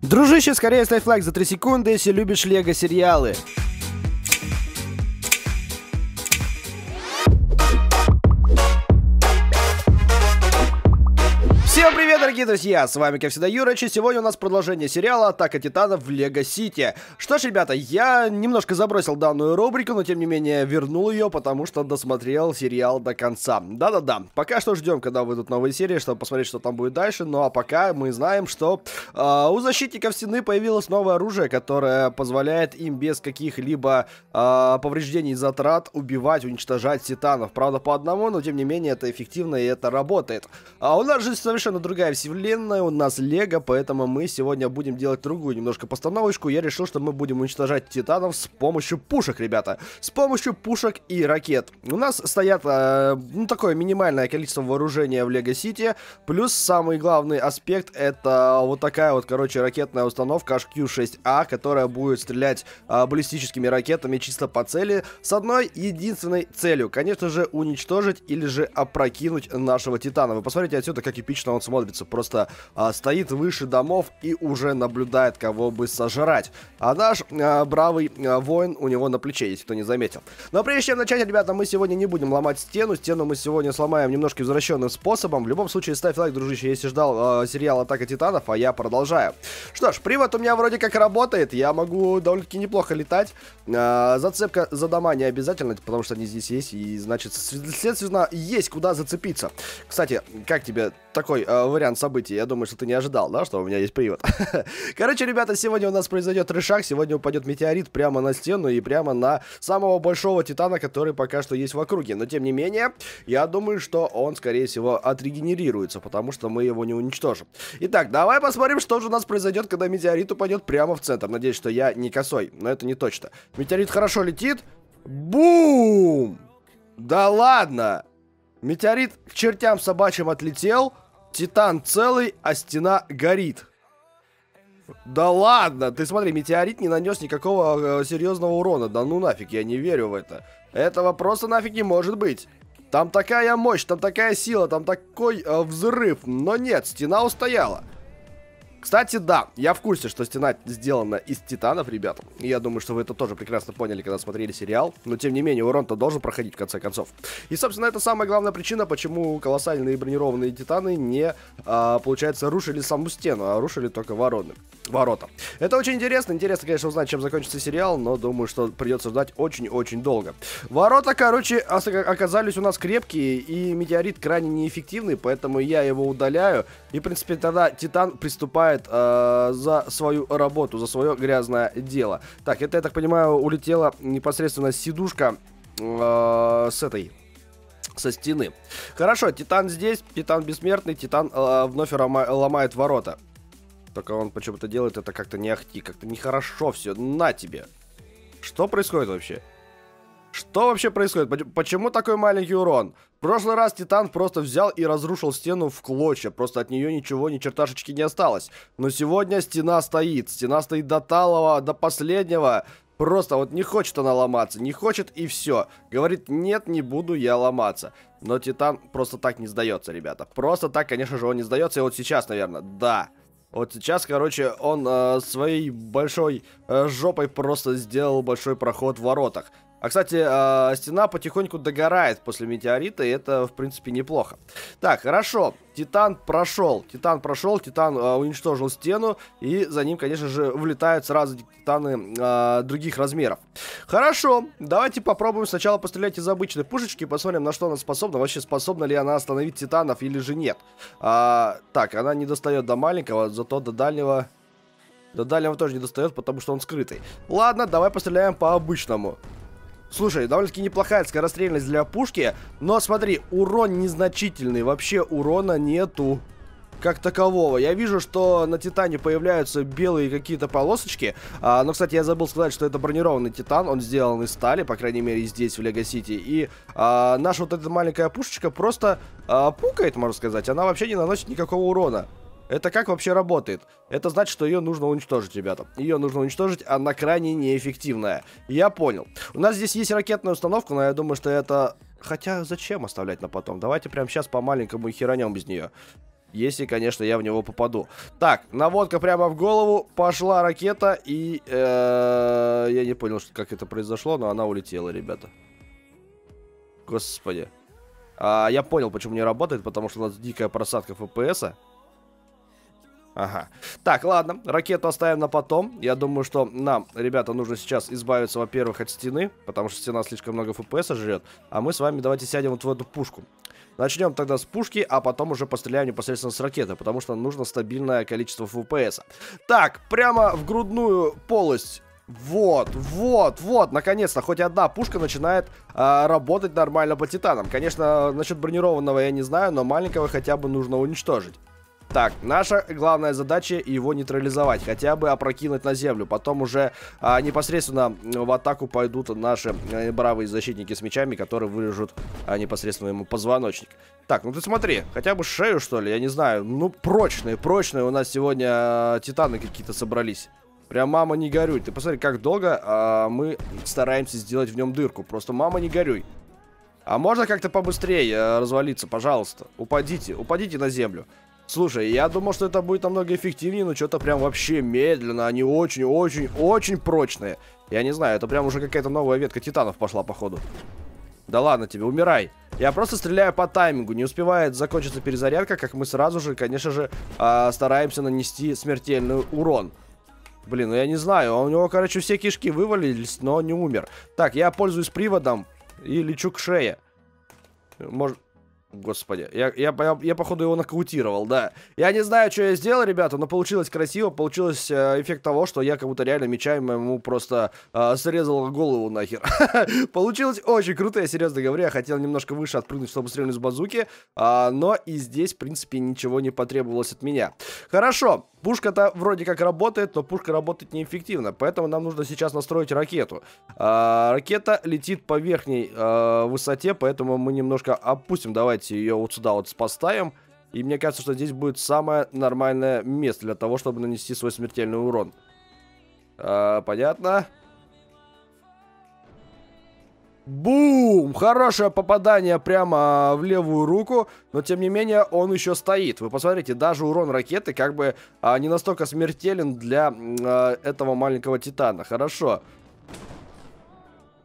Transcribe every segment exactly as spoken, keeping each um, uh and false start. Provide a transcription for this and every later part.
Дружище, скорее ставь лайк за три секунды, если любишь лего сериалы. Всем привет, дорогие друзья, с вами, как всегда, Юрач, и сегодня у нас продолжение сериала «Атака Титанов» в Лего Сити. Что ж, ребята, я немножко забросил данную рубрику, но, тем не менее, вернул ее, потому что досмотрел сериал до конца. Да-да-да, пока что ждем, когда выйдут новые серии, чтобы посмотреть, что там будет дальше, ну а пока мы знаем, что э, у защитников стены появилось новое оружие, которое позволяет им без каких-либо э, повреждений и затрат убивать, уничтожать титанов. Правда, по одному, но, тем не менее, это эффективно и это работает. А у нас же совершенно другая вселенная, у нас лего, поэтому мы сегодня будем делать другую немножко постановочку. Я решил, что мы будем уничтожать титанов с помощью пушек, ребята, с помощью пушек и ракет. У нас стоят, э, ну, такое минимальное количество вооружения в Лего Сити, плюс самый главный аспект, это вот такая вот, короче, ракетная установка эйч кью шесть А, которая будет стрелять э, баллистическими ракетами чисто по цели, с одной единственной целью, конечно же, уничтожить или же опрокинуть нашего титана. Вы посмотрите отсюда, как эпично он смотрится, просто а, стоит выше домов и уже наблюдает, кого бы сожрать. А наш а, бравый а, воин у него на плече, если кто не заметил. Но прежде чем начать, ребята, мы сегодня не будем ломать стену. Стену мы сегодня сломаем немножко извращенным способом. В любом случае, ставь лайк, дружище, если ждал а, сериал «Атака Титанов», а я продолжаю. Что ж, привод у меня вроде как работает. Я могу довольно-таки неплохо летать. А, зацепка за дома не обязательно, потому что они здесь есть, и значит, следственно, есть куда зацепиться. Кстати, как тебе такой вариант событий? Я думаю, что ты не ожидал, да, что у меня есть привод. Короче, ребята, сегодня у нас произойдет решак, сегодня упадет метеорит прямо на стену и прямо на самого большого титана, который пока что есть в округе. Но, тем не менее, я думаю, что он, скорее всего, отрегенерируется, потому что мы его не уничтожим. Итак, давай посмотрим, что же у нас произойдет, когда метеорит упадет прямо в центр. Надеюсь, что я не косой, но это не точно. Метеорит хорошо летит. Бум! Да ладно! Метеорит к чертям собачьим отлетел. Титан целый, а стена горит. Да ладно, ты смотри, метеорит не нанес никакого э, серьезного урона. Да ну нафиг, я не верю в это. Этого просто нафиг не может быть. Там такая мощь, там такая сила, там такой э, взрыв. Но нет, стена устояла. Кстати, да, я в курсе, что стена сделана из титанов, ребята. Я думаю, что вы это тоже прекрасно поняли, когда смотрели сериал. Но, тем не менее, урон-то должен проходить, в конце концов. И, собственно, это самая главная причина, почему колоссальные бронированные титаны не, а, получается, рушили саму стену, а рушили только вороны, ворота. Это очень интересно. Интересно, конечно, узнать, чем закончится сериал, но думаю, что придется ждать очень-очень долго. Ворота, короче, оказались у нас крепкие, и метеорит крайне неэффективный, поэтому я его удаляю. И, в принципе, тогда титан приступает за свою работу, за свое грязное дело. Так, это, я так понимаю, улетела непосредственно сидушка э, с этой, со стены. Хорошо, титан здесь, титан бессмертный, титан э, вновь ломает ворота. Только он почему-то делает это как-то не ахти, как-то нехорошо все. На тебе. Что происходит вообще? Что вообще происходит? Почему такой маленький урон? В прошлый раз титан просто взял и разрушил стену в клочья. Просто от нее ничего, ни черташечки не осталось. Но сегодня стена стоит. Стена стоит до талого, до последнего. Просто вот не хочет она ломаться. Не хочет, и все. Говорит, нет, не буду я ломаться. Но титан просто так не сдается, ребята. Просто так, конечно же, он не сдается. И вот сейчас, наверное, да. Вот сейчас, короче, он э, своей большой э, жопой просто сделал большой проход в воротах. А, кстати, э, стена потихоньку догорает после метеорита, и это, в принципе, неплохо. Так, хорошо. Титан прошел. Титан прошел, Титан э, уничтожил стену, и за ним, конечно же, влетают сразу титаны э, других размеров. Хорошо. Давайте попробуем сначала пострелять из обычной пушечки, посмотрим, на что она способна. Вообще, способна ли она остановить титанов или же нет. А, так, она не достает до маленького, зато до дальнего... До дальнего тоже не достает, потому что он скрытый. Ладно, давай постреляем по-обычному. Слушай, довольно-таки неплохая скорострельность для пушки, но смотри, урон незначительный, вообще урона нету как такового. Я вижу, что на Титане появляются белые какие-то полосочки, а, но, кстати, я забыл сказать, что это бронированный Титан, он сделан из стали, по крайней мере, здесь, в Лего Сити, и а, наша вот эта маленькая пушечка просто а, пукает, можно сказать, она вообще не наносит никакого урона. Это как вообще работает? Это значит, что ее нужно уничтожить, ребята. Ее нужно уничтожить, она крайне неэффективная. Я понял. У нас здесь есть ракетная установка, но я думаю, что это... Хотя зачем оставлять на потом? Давайте прямо сейчас по-маленькому и херанем без нее. Если, конечно, я в него попаду. Так, наводка прямо в голову. Пошла ракета. И э, я не понял, что, как это произошло, но она улетела, ребята. Господи. А, я понял, почему не работает. Потому что у нас дикая просадка эф пи эса. Ага. Так, ладно. Ракету оставим на потом. Я думаю, что нам, ребята, нужно сейчас избавиться, во-первых, от стены. Потому что стена слишком много эф пи эса жрет. А мы с вами давайте сядем вот в эту пушку. Начнем тогда с пушки, а потом уже постреляем непосредственно с ракеты, потому что нужно стабильное количество эф пи эса. Так, прямо в грудную полость. Вот, вот, вот, наконец-то хоть одна пушка начинает а, работать нормально по титанам. Конечно, насчет бронированного я не знаю, но маленького хотя бы нужно уничтожить. Так, наша главная задача его нейтрализовать, хотя бы опрокинуть на землю. Потом уже а, непосредственно в атаку пойдут наши бравые защитники с мечами, которые вырежут а, непосредственно ему позвоночник. Так, ну ты смотри, хотя бы шею, что ли, я не знаю. Ну, прочные, прочные у нас сегодня а, титаны какие-то собрались. Прям мама не горюй. Ты посмотри, как долго а, мы стараемся сделать в нем дырку. Просто мама не горюй. А можно как-то побыстрее а, развалиться, пожалуйста? Упадите, упадите на землю. Слушай, я думал, что это будет намного эффективнее, но что-то прям вообще медленно. Они очень-очень-очень прочные. Я не знаю, это прям уже какая-то новая ветка титанов пошла, походу. Да ладно тебе, умирай. Я просто стреляю по таймингу. Не успевает закончиться перезарядка, как мы сразу же, конечно же, э, стараемся нанести смертельный урон. Блин, ну я не знаю. У него, короче, все кишки вывалились, но не умер. Так, я пользуюсь приводом и лечу к шее. Может... Господи, я, я, я, я, походу, его нокаутировал, да. Я не знаю, что я сделал, ребята, но получилось красиво. Получилось э, эффект того, что я как будто реально мечаем ему просто э, срезал голову нахер. Получилось очень круто, я серьезно говорю. Я хотел немножко выше отпрыгнуть, чтобы стрельнуть с базуки. Э, но и здесь, в принципе, ничего не потребовалось от меня. Хорошо, пушка-то вроде как работает, но пушка работает неэффективно. Поэтому нам нужно сейчас настроить ракету. Э, ракета летит по верхней э, высоте, поэтому мы немножко опустим. Давайте ее вот сюда вот поставим. И мне кажется, что здесь будет самое нормальное место для того, чтобы нанести свой смертельный урон. А, понятно. Бум! Хорошее попадание прямо в левую руку. Но, тем не менее, он еще стоит. Вы посмотрите, даже урон ракеты как бы а, не настолько смертелен для а, этого маленького титана. Хорошо.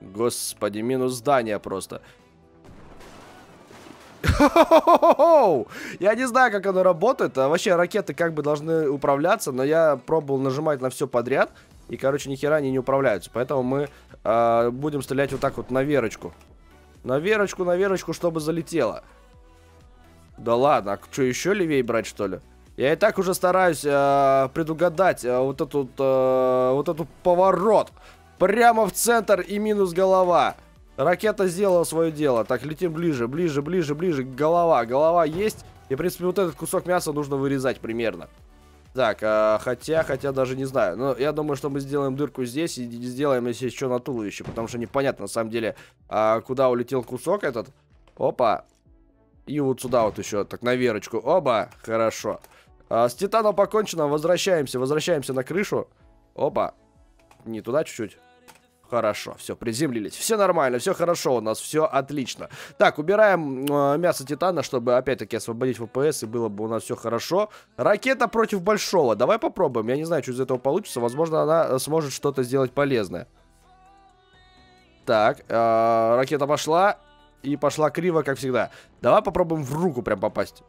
Господи, минус здание просто. Я не знаю, как оно работает. А вообще, ракеты как бы должны управляться, но я пробовал нажимать на все подряд. И, короче, ни хера они не управляются. Поэтому мы э, будем стрелять вот так вот на верочку. На верочку, на верочку, чтобы залетело. Да ладно, а что, еще левее брать, что ли? Я и так уже стараюсь э, предугадать э, вот этот э, вот этот поворот. Прямо в центр и минус голова. Ракета сделала свое дело. Так, летим ближе, ближе, ближе, ближе. Голова, голова есть. И, в принципе, вот этот кусок мяса нужно вырезать примерно. Так, э, хотя, хотя даже не знаю. Но я думаю, что мы сделаем дырку здесь и сделаем, если еще, на туловище. Потому что непонятно, на самом деле, э, куда улетел кусок этот. Опа. И вот сюда вот еще, так, на верочку. Оба, хорошо. Э, с титаном покончено, возвращаемся, возвращаемся на крышу. Опа. Не туда чуть-чуть. Хорошо, все, приземлились. Все нормально, все хорошо у нас, все отлично. Так, убираем э, мясо титана, чтобы опять-таки освободить эф пи эс, и было бы у нас все хорошо. Ракета против большого. Давай попробуем. Я не знаю, что из этого получится. Возможно, она сможет что-то сделать полезное. Так, э, ракета пошла. И пошла криво, как всегда. Давай попробуем в руку прям попасть.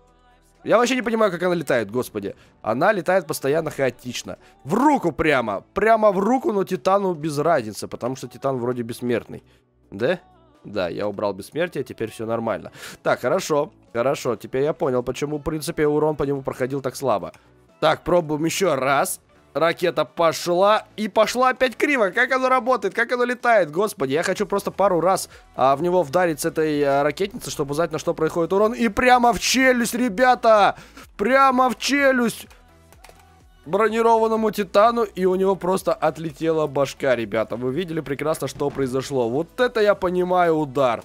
Я вообще не понимаю, как она летает, господи. Она летает постоянно хаотично. В руку прямо. Прямо в руку, но титану без разницы, потому что титан вроде бессмертный. Да? Да, я убрал бессмертие, теперь все нормально. Так, хорошо, хорошо. Теперь я понял, почему, в принципе, урон по нему проходил так слабо. Так, пробуем еще раз. Ракета пошла. И пошла опять криво. Как оно работает? Как оно летает? Господи, я хочу просто пару раз а, в него вдарить с этой а, ракетницы, чтобы узнать, на что происходит урон. И прямо в челюсть, ребята! Прямо в челюсть! Бронированному титану. И у него просто отлетела башка, ребята. Вы видели прекрасно, что произошло. Вот это я понимаю удар.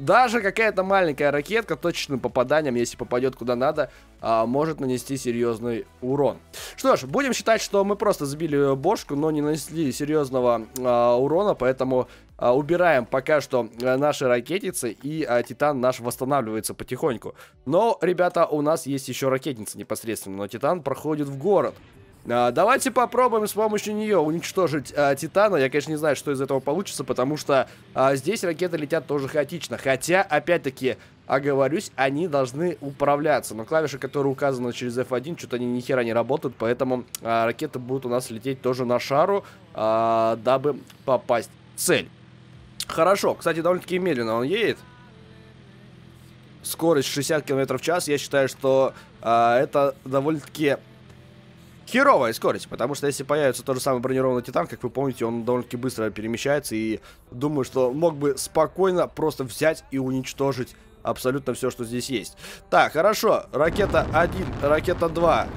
Даже какая-то маленькая ракетка точечным попаданием, если попадет куда надо, может нанести серьезный урон. Что ж, будем считать, что мы просто сбили бошку, но не нанесли серьезного урона, поэтому а, убираем пока что наши ракетницы, и а, Титан наш восстанавливается потихоньку. Но, ребята, у нас есть еще ракетница непосредственно, но Титан проходит в город. А, давайте попробуем с помощью нее уничтожить а, Титана. Я, конечно, не знаю, что из этого получится, потому что а, здесь ракеты летят тоже хаотично. Хотя, опять-таки, оговорюсь, они должны управляться. Но клавиши, которые указаны через эф один, что-то они ни хера не работают, поэтому а, ракеты будут у нас лететь тоже на шару, а, дабы попасть в цель. Хорошо, кстати, довольно-таки медленно он едет. Скорость шестьдесят километров в час. Я считаю, что а, это довольно-таки... херовая скорость, потому что если появится тот же самый бронированный Титан, как вы помните, он довольно-таки быстро перемещается, и думаю, что мог бы спокойно просто взять и уничтожить абсолютно все, что здесь есть. Так, хорошо, ракета один, ракета два.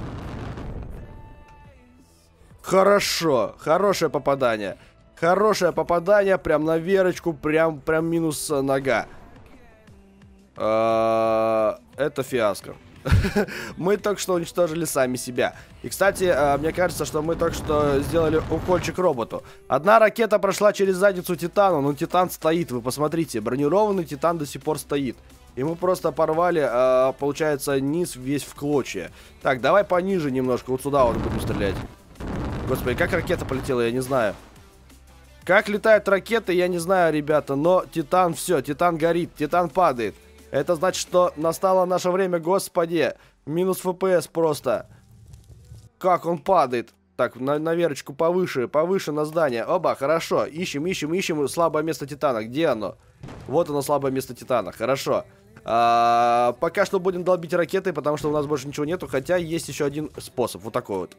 Хорошо, хорошее попадание. Хорошее попадание, прям на Верочку, прям, прям минус нога. Это фиаско. Мы только что уничтожили сами себя. И, кстати, мне кажется, что мы только что сделали укольчик роботу. Одна ракета прошла через задницу Титана, но Титан стоит, вы посмотрите. Бронированный Титан до сих пор стоит. И мы просто порвали, получается, низ весь в клочья. Так, давай пониже немножко, вот сюда вот будем стрелять. Господи, как ракета полетела, я не знаю. Как летают ракеты, я не знаю, ребята. Но Титан, все, Титан горит, Титан падает. Это значит, что настало наше время, господи. Минус эф пи эс просто. Как он падает. Так, на, на Верочку повыше, повыше на здание. Оба, хорошо. Ищем, ищем, ищем слабое место Титана. Где оно? Вот оно, слабое место Титана. Хорошо. А, пока что будем долбить ракеты, потому что у нас больше ничего нету. Хотя есть еще один способ. Вот такой вот.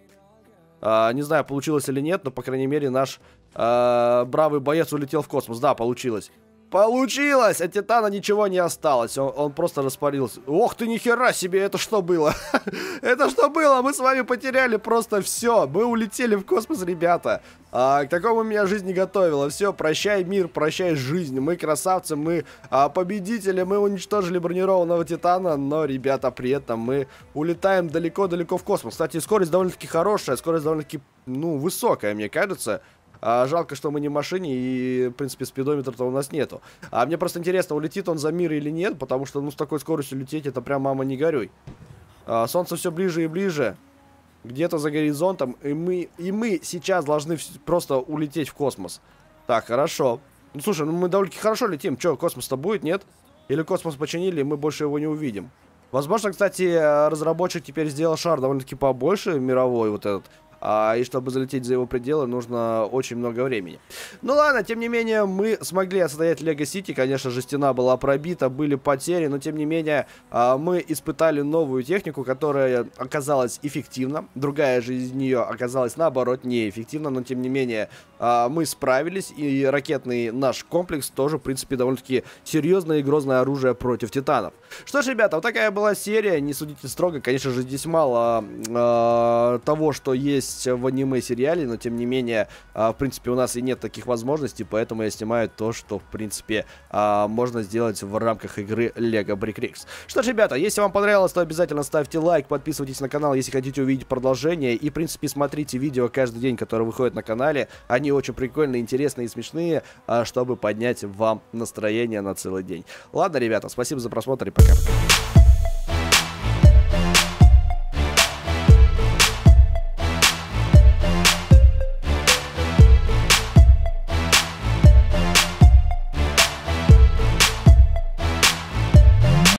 А, не знаю, получилось или нет, но, по крайней мере, наш а, бравый боец улетел в космос. Да, получилось. Получилось! От Титана ничего не осталось. Он, он просто распарился. Ох ты, нихера себе! Это что было? Это что было? Мы с вами потеряли просто все. Мы улетели в космос, ребята. А, к такому меня жизнь не готовила. Все, прощай мир, прощай жизнь. Мы красавцы, мы а, победители. Мы уничтожили бронированного Титана. Но, ребята, при этом мы улетаем далеко-далеко в космос. Кстати, скорость довольно-таки хорошая. Скорость довольно-таки, ну, высокая, мне кажется. А, жалко, что мы не в машине, и, в принципе, спидометра-то у нас нету. А мне просто интересно, улетит он за мир или нет, потому что, ну, с такой скоростью лететь, это прям, мама, не горюй. А, солнце все ближе и ближе, где-то за горизонтом, и мы, и мы сейчас должны просто улететь в космос. Так, хорошо. Ну, слушай, ну, мы довольно-таки хорошо летим. Че, космос-то будет, нет? Или космос починили, и мы больше его не увидим? Возможно, кстати, разработчик теперь сделал шар довольно-таки побольше, мировой вот этот. А, и чтобы залететь за его пределы, нужно очень много времени. Ну ладно, тем не менее, мы смогли отстоять Лего Сити. Конечно же, стена была пробита, были потери, но тем не менее, а, мы испытали новую технику, которая оказалась эффективна. Другая же из нее оказалась, наоборот, неэффективна, но тем не менее, а, мы справились. И ракетный наш комплекс тоже, в принципе, довольно-таки серьезное и грозное оружие против Титанов. Что ж, ребята, вот такая была серия. Не судите строго, конечно же, здесь мало а, того, что есть в аниме-сериале, но тем не менее, в принципе, у нас и нет таких возможностей, поэтому я снимаю то, что, в принципе, можно сделать в рамках игры Лего Брик Ригс. Что ж, ребята, если вам понравилось, то обязательно ставьте лайк, подписывайтесь на канал, если хотите увидеть продолжение, и, в принципе, смотрите видео каждый день, которые выходят на канале, они очень прикольные, интересные и смешные, чтобы поднять вам настроение на целый день. Ладно, ребята, спасибо за просмотр и пока.